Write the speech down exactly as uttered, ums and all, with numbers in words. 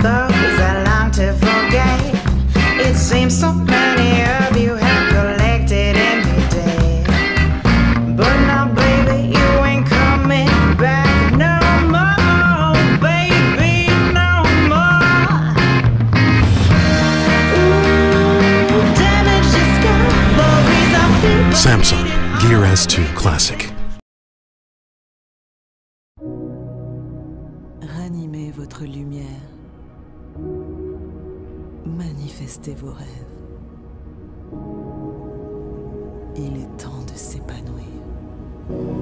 those I long to forget. It seems so many of you have collected in the day. But now, baby, you ain't coming back no more, baby, no more. Ooh, damage the sky. Samsung Gear S two Classic. Ranimez votre lumière. Manifestez vos rêves. Il est temps de s'épanouir.